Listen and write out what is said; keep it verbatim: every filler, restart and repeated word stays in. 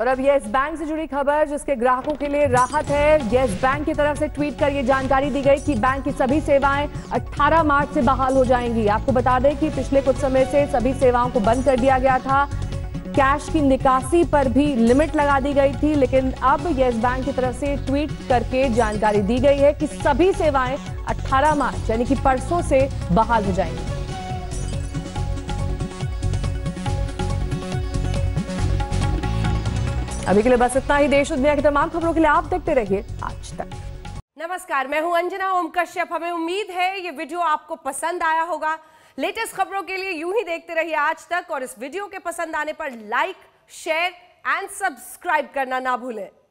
और अब yes bank से जुड़ी खबर जिसके ग्राहकों के लिए राहत है। येस बैंक की तरफ से ट्वीट कर ये जानकारी दी गई कि बैंक की सभी सेवाएं अठारह मार्च से बहाल हो जाएंगी। आपको बता दें कि पिछले कुछ समय से सभी सेवाओं को बंद कर दिया गया था, कैश की निकासी पर भी लिमिट लगा दी गई थी, लेकिन अब येस बैंक की तरफ से ट्वीट करके जानकारी दी गई है कि सभी सेवाएं अठारह मार्च यानी कि परसों से बहाल हो जाएंगी। अभी के लिए बस इतना ही। देश और दुनिया की तमाम खबरों के लिए आप देखते रहिए आज तक। नमस्कार, मैं हूं अंजना ओम कश्यप। हमें उम्मीद है ये वीडियो आपको पसंद आया होगा। लेटेस्ट खबरों के लिए यूं ही देखते रहिए आज तक, और इस वीडियो के पसंद आने पर लाइक, शेयर एंड सब्सक्राइब करना ना भूलें।